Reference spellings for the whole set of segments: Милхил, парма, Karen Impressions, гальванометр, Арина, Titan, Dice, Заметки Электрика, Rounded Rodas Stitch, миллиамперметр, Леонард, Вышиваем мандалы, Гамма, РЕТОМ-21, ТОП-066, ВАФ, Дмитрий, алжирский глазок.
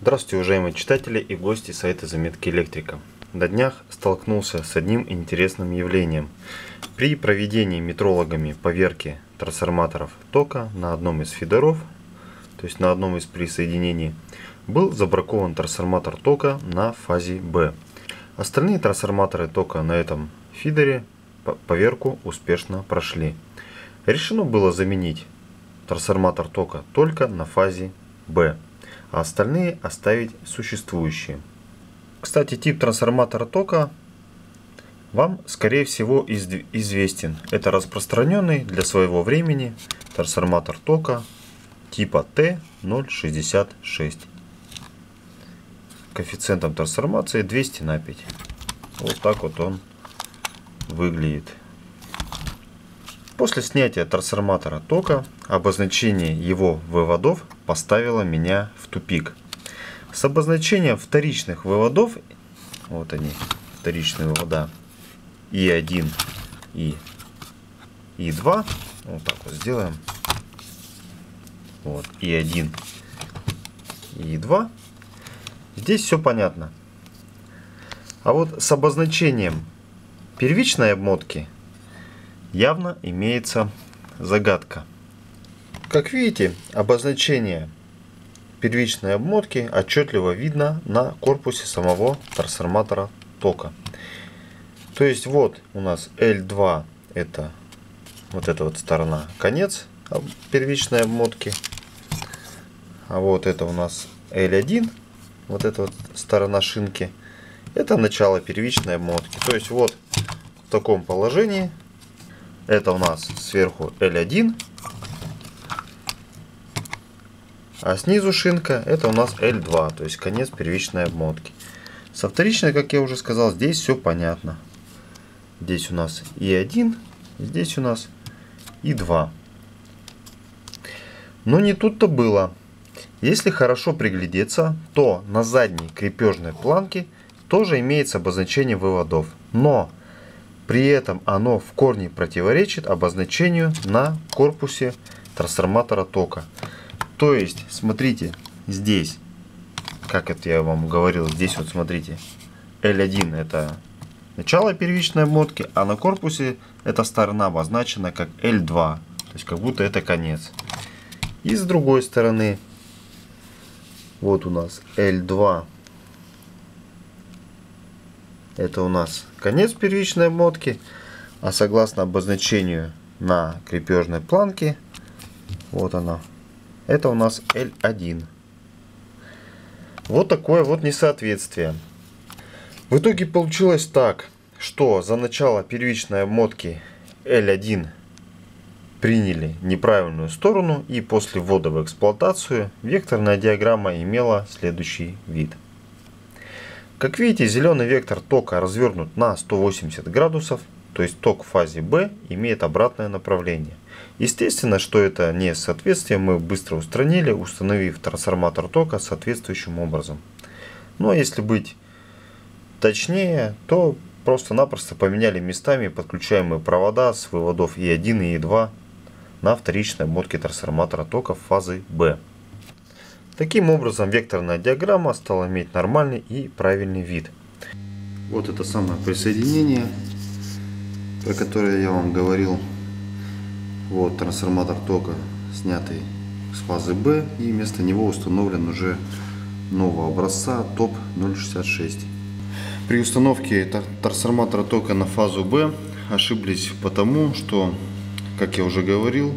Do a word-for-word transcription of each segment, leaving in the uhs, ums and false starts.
Здравствуйте, уважаемые читатели и гости сайта Заметки Электрика. На днях столкнулся с одним интересным явлением. При проведении метрологами поверки трансформаторов тока на одном из фидеров, то есть на одном из присоединений, был забракован трансформатор тока на фазе Б. Остальные трансформаторы тока на этом фидере поверку успешно прошли. Решено было заменить трансформатор тока только на фазе Б, а остальные оставить существующие. Кстати, тип трансформатора тока вам, скорее всего, известен. Это распространенный для своего времени трансформатор тока типа Т ноль шестьдесят шесть. Коэффициентом трансформации двести на пять. Вот так вот он выглядит. После снятия трансформатора тока обозначение его выводов поставило меня в тупик. С обозначением вторичных выводов, вот они, вторичные вывода И один и И2, вот так вот сделаем, вот И один и И2, здесь все понятно. А вот с обозначением первичной обмотки явно имеется загадка. Как видите, обозначение первичной обмотки отчетливо видно на корпусе самого трансформатора тока. То есть вот у нас Л два, это вот эта вот сторона, конец первичной обмотки, а вот это у нас Л один, вот эта вот сторона шинки, это начало первичной обмотки. То есть вот в таком положении. Это у нас сверху Л один, а снизу шинка, это у нас Л два, то есть конец первичной обмотки. Со вторичной, как я уже сказал, здесь все понятно. Здесь у нас И один, здесь у нас И два. Но не тут-то было. Если хорошо приглядеться, то на задней крепежной планке тоже имеется обозначение выводов. Но при этом оно в корне противоречит обозначению на корпусе трансформатора тока. То есть, смотрите, здесь, как это я вам говорил, здесь вот смотрите, Л один это начало первичной обмотки, а на корпусе эта сторона обозначена как Л два, то есть как будто это конец. И с другой стороны, вот у нас Л два. Это у нас конец первичной обмотки, а согласно обозначению на крепежной планке, вот она, это у нас Л один. Вот такое вот несоответствие. В итоге получилось так, что за начало первичной обмотки Л один приняли неправильную сторону, и после ввода в эксплуатацию векторная диаграмма имела следующий вид. Как видите, зеленый вектор тока развернут на сто восемьдесят градусов, то есть ток в фазе Б имеет обратное направление. Естественно, что это несоответствие мы быстро устранили, установив трансформатор тока соответствующим образом. Ну а если быть точнее, то просто-напросто поменяли местами подключаемые провода с выводов И один и И два на вторичной обмотке трансформатора тока в фазе Б. Таким образом, векторная диаграмма стала иметь нормальный и правильный вид. Вот это самое присоединение, про которое я вам говорил. Вот трансформатор тока, снятый с фазы Б, и вместо него установлен уже нового образца ТОП ноль шестьдесят шесть. При установке трансформатора тока на фазу Б ошиблись потому, что, как я уже говорил,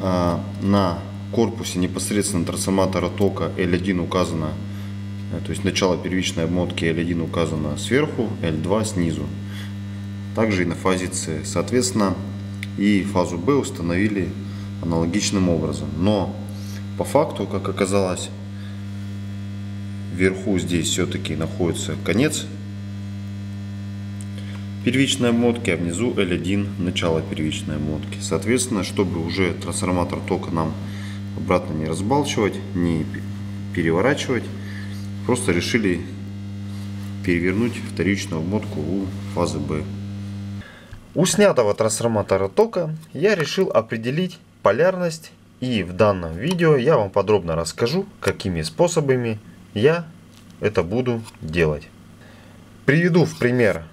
на корпусе непосредственно трансформатора тока Л один указано, то есть начало первичной обмотки Л один указано сверху, Л два снизу. Также и на фазе С. Соответственно, и фазу Б установили аналогичным образом. Но по факту, как оказалось, вверху здесь все-таки находится конец первичной обмотки, а внизу Л один начало первичной обмотки. Соответственно, чтобы уже трансформатор тока нам обратно не разбалчивать, не переворачивать, просто решили перевернуть вторичную обмотку у фазы Б. У снятого трансформатора тока я решил определить полярность, и в данном видео я вам подробно расскажу, какими способами я это буду делать. Приведу в пример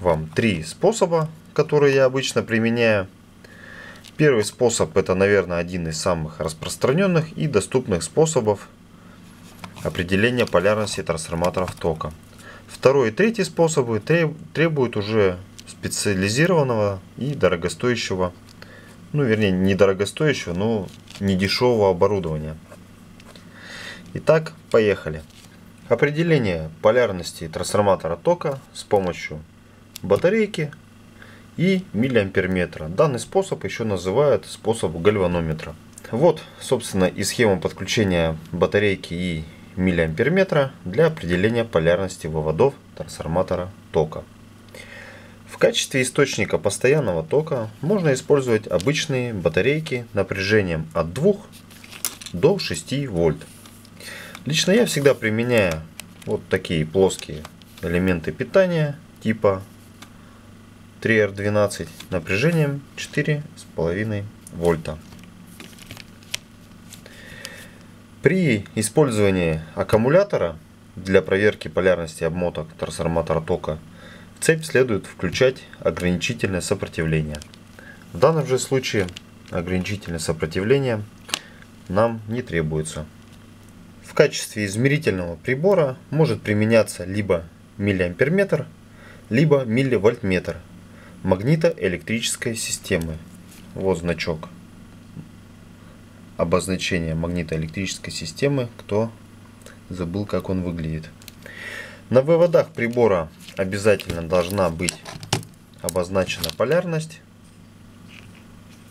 вам три способа, которые я обычно применяю. Первый способ — это, наверное, один из самых распространенных и доступных способов определения полярности трансформаторов тока. Второй и третий способы требуют уже специализированного и дорогостоящего, ну вернее не дорогостоящего, но не дешевого оборудования. Итак, поехали. Определение полярности трансформатора тока с помощью батарейки и миллиамперметра. Данный способ еще называют способ гальванометра. Вот, собственно, и схема подключения батарейки и миллиамперметра для определения полярности выводов трансформатора тока. В качестве источника постоянного тока можно использовать обычные батарейки напряжением от двух до шести вольт. Лично я всегда применяю вот такие плоские элементы питания типа три эр двенадцать напряжением четыре и пять вольта. При использовании аккумулятора для проверки полярности обмоток трансформатора тока в цепь следует включать ограничительное сопротивление. В данном же случае ограничительное сопротивление нам не требуется. В качестве измерительного прибора может применяться либо миллиамперметр, либо милливольтметр магнитоэлектрической системы. Вот значок обозначения магнитоэлектрической системы, кто забыл, как он выглядит. На выводах прибора обязательно должна быть обозначена полярность.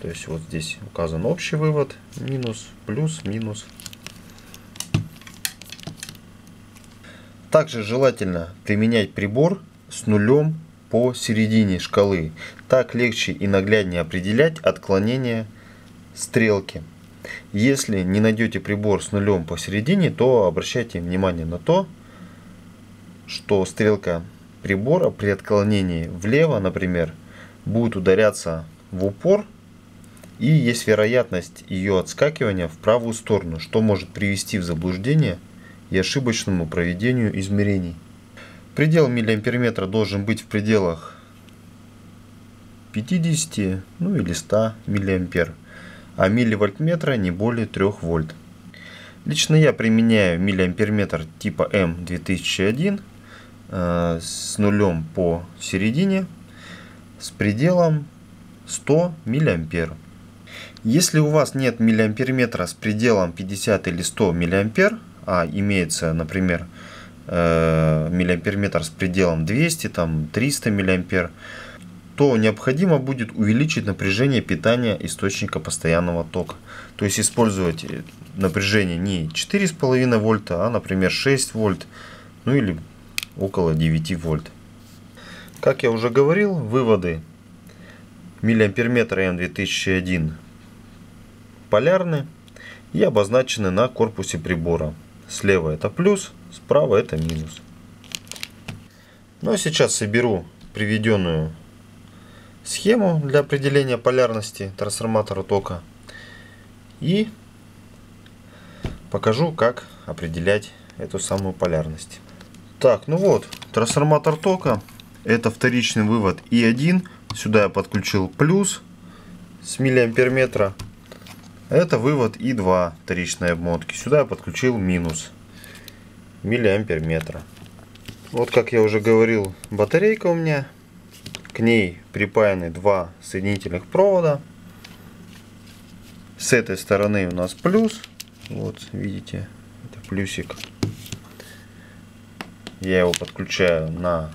То есть вот здесь указан общий вывод, минус, плюс, минус. Также желательно применять прибор с нулем посередине шкалы. Так легче и нагляднее определять отклонение стрелки. Если не найдете прибор с нулем посередине, то обращайте внимание на то, что стрелка прибора при отклонении влево, например, будет ударяться в упор, и есть вероятность ее отскакивания в правую сторону, что может привести в заблуждение и ошибочному проведению измерений. Предел миллиамперметра должен быть в пределах пятидесяти, ну или ста миллиампер, а милливольтметра не более трёх вольт. Лично я применяю миллиамперметр типа М две тысячи один э, с нулем по середине с пределом сто миллиампер. Если у вас нет миллиамперметра с пределом пятьдесят или сто миллиампер, а имеется, например, миллиамперметр с пределом двести, там триста миллиампер, то необходимо будет увеличить напряжение питания источника постоянного тока. То есть использовать напряжение не четыре и пять вольта, а, например, шесть вольт, ну или около девяти вольт. Как я уже говорил, выводы миллиамперметра М две тысячи один полярны и обозначены на корпусе прибора. Слева это плюс, справа это минус. Ну а сейчас соберу приведенную схему для определения полярности трансформатора тока и покажу, как определять эту самую полярность. Так, ну вот, трансформатор тока — это вторичный вывод И один. Сюда я подключил плюс с миллиамперметра. Это вывод И два вторичной обмотки. Сюда я подключил минус миллиамперметра. Вот, как я уже говорил, батарейка у меня. К ней припаяны два соединительных провода. С этой стороны у нас плюс. Вот, видите, это плюсик. Я его подключаю на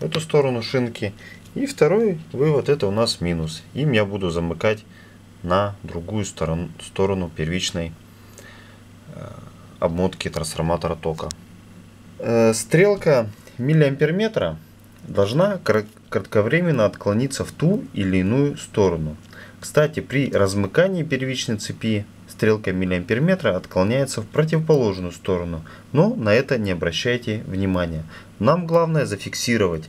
эту сторону шинки. И второй вывод — это у нас минус. Им я буду замыкать на другую сторону, сторону первичной обмотки трансформатора тока. Стрелка миллиамперметра должна кратковременно отклониться в ту или иную сторону. Кстати, при размыкании первичной цепи стрелка миллиамперметра отклоняется в противоположную сторону, но на это не обращайте внимания. Нам главное зафиксировать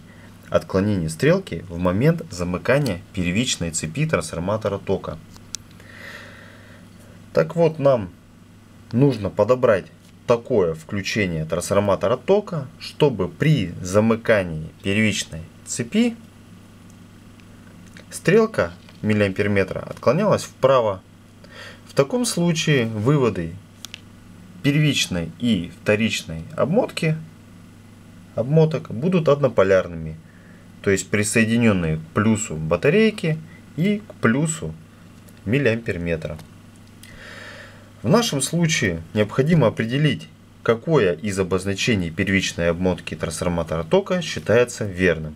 отклонение стрелки в момент замыкания первичной цепи трансформатора тока. Так вот, нам нужно подобрать такое включение трансформатора тока, чтобы при замыкании первичной цепи стрелка миллиампер метра отклонялась вправо. В таком случае выводы первичной и вторичной обмотки обмоток будут однополярными, то есть присоединенные к плюсу батарейки и к плюсу миллиампер метра. В нашем случае необходимо определить, какое из обозначений первичной обмотки трансформатора тока считается верным.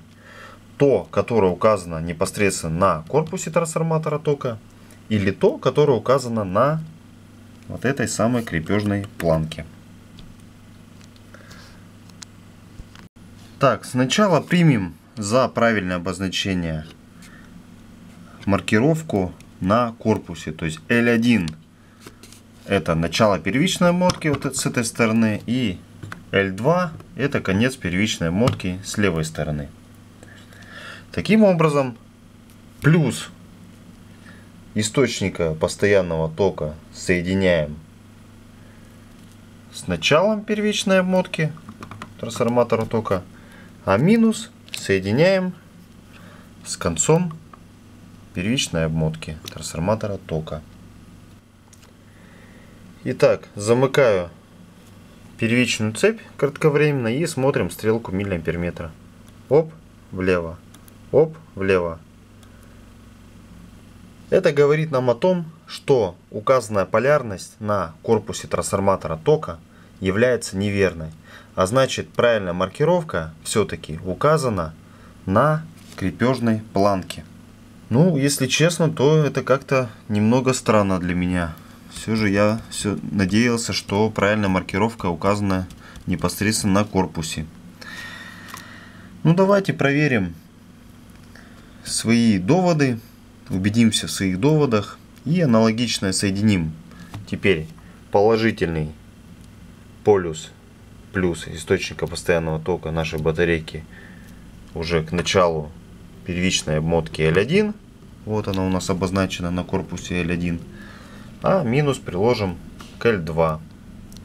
То, которое указано непосредственно на корпусе трансформатора тока, или то, которое указано на вот этой самой крепежной планке. Так, сначала примем за правильное обозначение маркировку на корпусе, то есть L один. Это начало первичной обмотки вот с этой стороны, и L два это конец первичной обмотки с левой стороны. Таким образом, плюс источника постоянного тока соединяем с началом первичной обмотки трансформатора тока, а минус соединяем с концом первичной обмотки трансформатора тока. Итак, замыкаю первичную цепь кратковременно и смотрим стрелку миллиампер метра. Оп, влево, оп, влево. Это говорит нам о том, что указанная полярность на корпусе трансформатора тока является неверной. А значит, правильная маркировка все-таки указана на крепежной планке. Ну, если честно, то это как-то немного странно для меня. Все же я все надеялся, что правильная маркировка указана непосредственно на корпусе. Ну давайте проверим свои доводы, убедимся в своих доводах и аналогично соединим теперь положительный полюс плюс источника постоянного тока нашей батарейки уже к началу первичной обмотки L один. Вот она у нас обозначена на корпусе L один. А минус приложим к L два.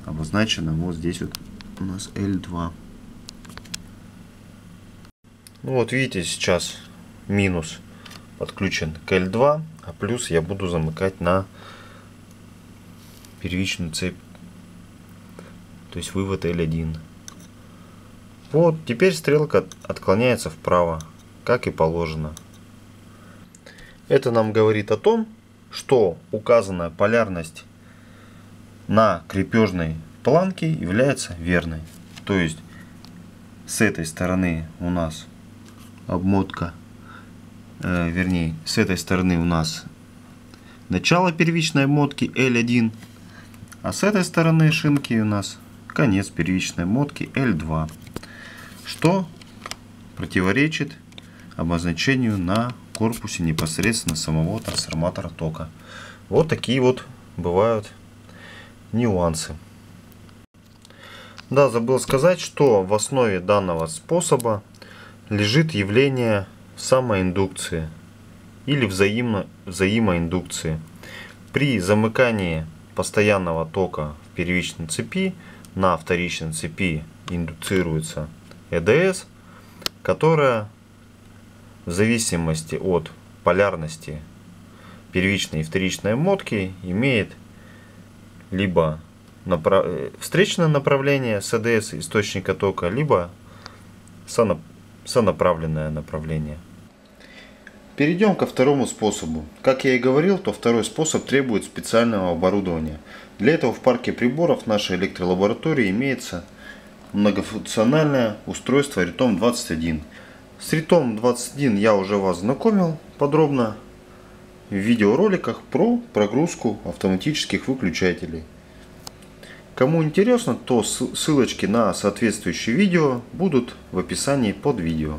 Обозначено вот здесь вот у нас L два. Ну вот видите, сейчас минус подключен к L два, а плюс я буду замыкать на первичную цепь. То есть вывод L один. Вот, теперь стрелка отклоняется вправо, как и положено. Это нам говорит о том, что указанная полярность на крепежной планке является верной. То есть с этой стороны у нас обмотка, э, вернее, с этой стороны у нас начало первичной обмотки L один, а с этой стороны шинки у нас конец первичной обмотки L два, что противоречит обозначению на корпусе непосредственно самого трансформатора тока. Вот такие вот бывают нюансы. Да, забыл сказать, что в основе данного способа лежит явление самоиндукции или взаимно, взаимоиндукции. При замыкании постоянного тока в первичной цепи на вторичной цепи индуцируется ЭДС, которая в зависимости от полярности первичной и вторичной обмотки имеет либо направ... встречное направление с ЭДС источника тока, либо сонап... сонаправленное направление. Перейдем ко второму способу. Как я и говорил, то второй способ требует специального оборудования. Для этого в парке приборов нашей электролаборатории имеется многофункциональное устройство ретом двадцать один. С ретом двадцать один я уже вас знакомил подробно в видеороликах про прогрузку автоматических выключателей. Кому интересно, то ссылочки на соответствующие видео будут в описании под видео.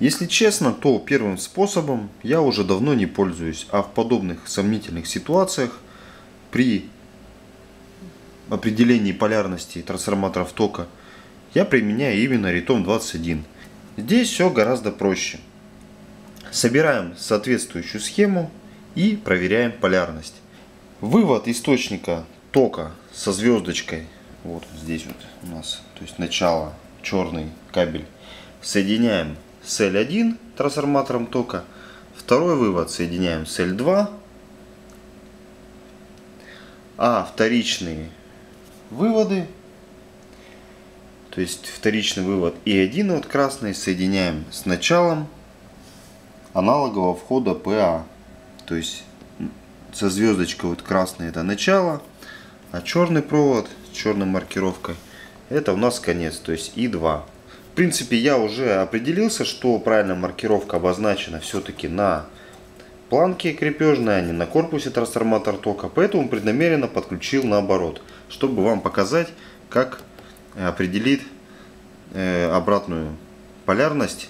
Если честно, то первым способом я уже давно не пользуюсь, а в подобных сомнительных ситуациях при определении полярности трансформаторов тока я применяю именно ретом двадцать один. Здесь все гораздо проще. Собираем соответствующую схему и проверяем полярность. Вывод источника тока со звездочкой Вот здесь вот у нас, то есть начало, черный кабель. Соединяем с L один трансформатором тока. Второй вывод соединяем с L два. А вторичные выводы, то есть вторичный вывод И один вот красный, соединяем с началом аналогового входа ПА. То есть со звездочкой вот красный это начало, а черный провод с черной маркировкой это у нас конец, то есть И два. В принципе, я уже определился, что правильная маркировка обозначена все-таки на планке крепежной, а не на корпусе трансформатор тока. Поэтому преднамеренно подключил наоборот, чтобы вам показать, как определит обратную полярность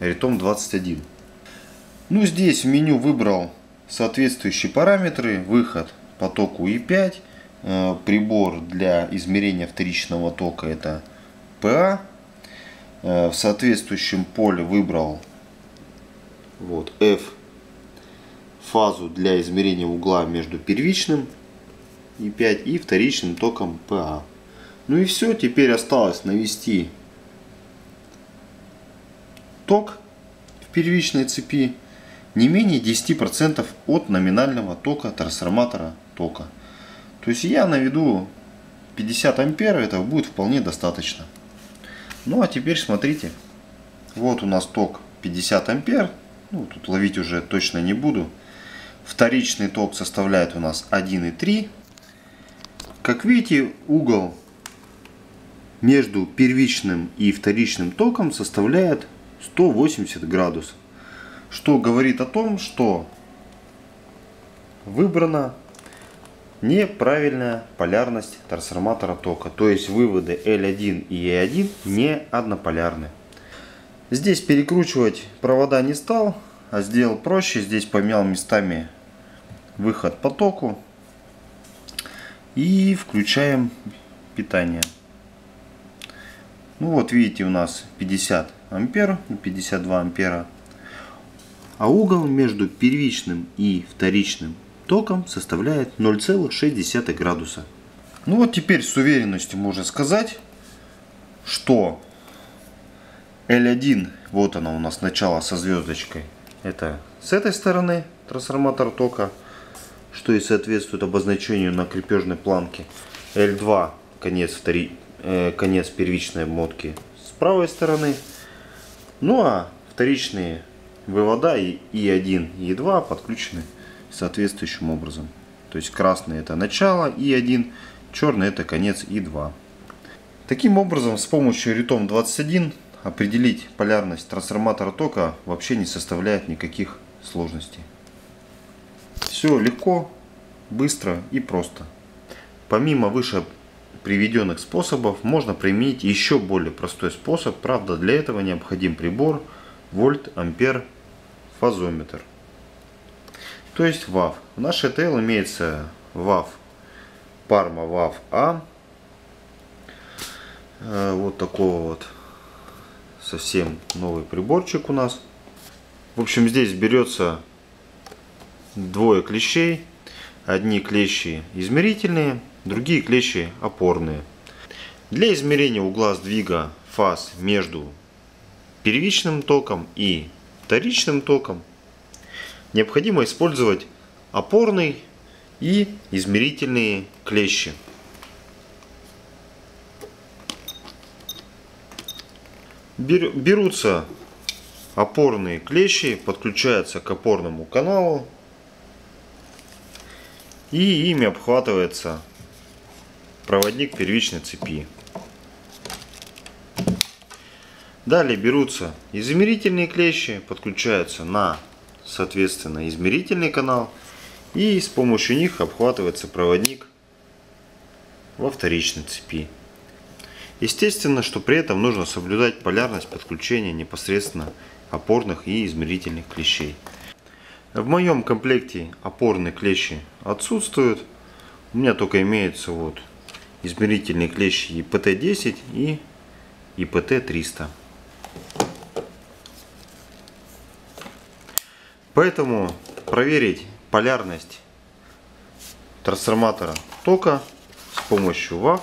ретом двадцать один. Ну, здесь в меню выбрал соответствующие параметры. Выход по току И пять. Прибор для измерения вторичного тока это ПА. В соответствующем поле выбрал вот F, фазу для измерения угла между первичным И пять и вторичным током ПА. Ну и все, теперь осталось навести ток в первичной цепи не менее десяти процентов от номинального тока трансформатора тока. То есть я наведу пятьдесят ампер, этого будет вполне достаточно. Ну а теперь смотрите, вот у нас ток пятьдесят ампер, ну, тут ловить уже точно не буду. Вторичный ток составляет у нас один и три. Как видите, угол между первичным и вторичным током составляет сто восемьдесят градусов. Что говорит о том, что выбрана неправильная полярность трансформатора тока. То есть выводы L один и E один не однополярны. Здесь перекручивать провода не стал, а сделал проще. Здесь поменял местами выход по току. И включаем питание. Ну вот видите, у нас пятьдесят ампер и пятьдесят два ампера. А угол между первичным и вторичным током составляет ноль целых шесть десятых градуса. Ну вот теперь с уверенностью можно сказать, что L один, вот она у нас начало со звездочкой, это с этой стороны трансформатор тока, что и соответствует обозначению на крепежной планке. L два конец, втори... э, конец первичной обмотки с правой стороны. Ну а вторичные вывода и И1 и И2 подключены соответствующим образом. То есть красный это начало И один, черный это конец И два. Таким образом, с помощью ретом двадцать один определить полярность трансформатора тока вообще не составляет никаких сложностей. Все легко, быстро и просто. Помимо выше приведенных способов можно применить еще более простой способ. Правда, для этого необходим прибор вольт, ампер, фазометр. То есть ВАФ. В нашей ТЛ имеется ВАФ, парма ВАФ А. Вот такого вот. Совсем новый приборчик у нас. В общем, здесь берется двое клещей. Одни клещи измерительные, другие клещи опорные. Для измерения угла сдвига фаз между первичным током и вторичным током необходимо использовать опорный и измерительные клещи. Берутся опорные клещи, подключаются к опорному каналу и ими обхватывается проводник первичной цепи. Далее берутся измерительные клещи, подключаются на соответственно измерительный канал и с помощью них обхватывается проводник во вторичной цепи. Естественно, что при этом нужно соблюдать полярность подключения непосредственно опорных и измерительных клещей. В моем комплекте опорные клещи отсутствуют. У меня только имеются вот измерительные клещи И П Т десять и И П Т триста. Поэтому проверить полярность трансформатора тока с помощью ВАФ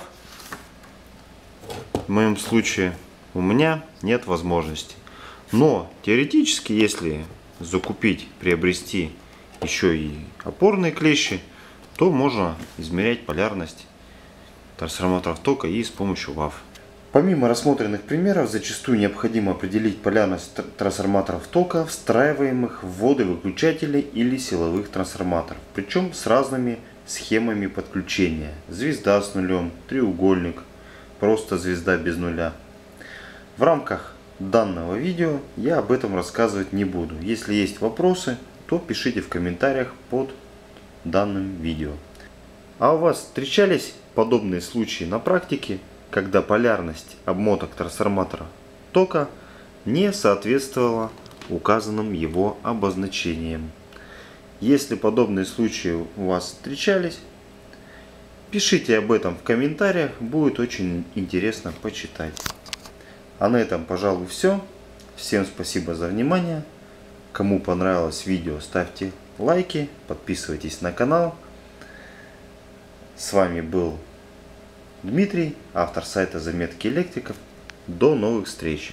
в моем случае у меня нет возможности. Но теоретически, если закупить, приобрести еще и опорные клещи, то можно измерять полярность трансформаторов тока и с помощью ВАФ. Помимо рассмотренных примеров, зачастую необходимо определить полярность трансформаторов тока, встраиваемых в вводы-выключатели или силовых трансформаторов, причем с разными схемами подключения. Звезда с нулем, треугольник, просто звезда без нуля. В рамках данного видео я об этом рассказывать не буду. Если есть вопросы, то пишите в комментариях под данным видео. А у вас встречались подобные случаи на практике, когда полярность обмоток трансформатора тока не соответствовала указанным его обозначениям? Если подобные случаи у вас встречались, пишите об этом в комментариях, будет очень интересно почитать. А на этом, пожалуй, все. Всем спасибо за внимание. Кому понравилось видео, ставьте лайки, подписывайтесь на канал. С вами был Дмитрий, автор сайта Заметки Электрика. До новых встреч!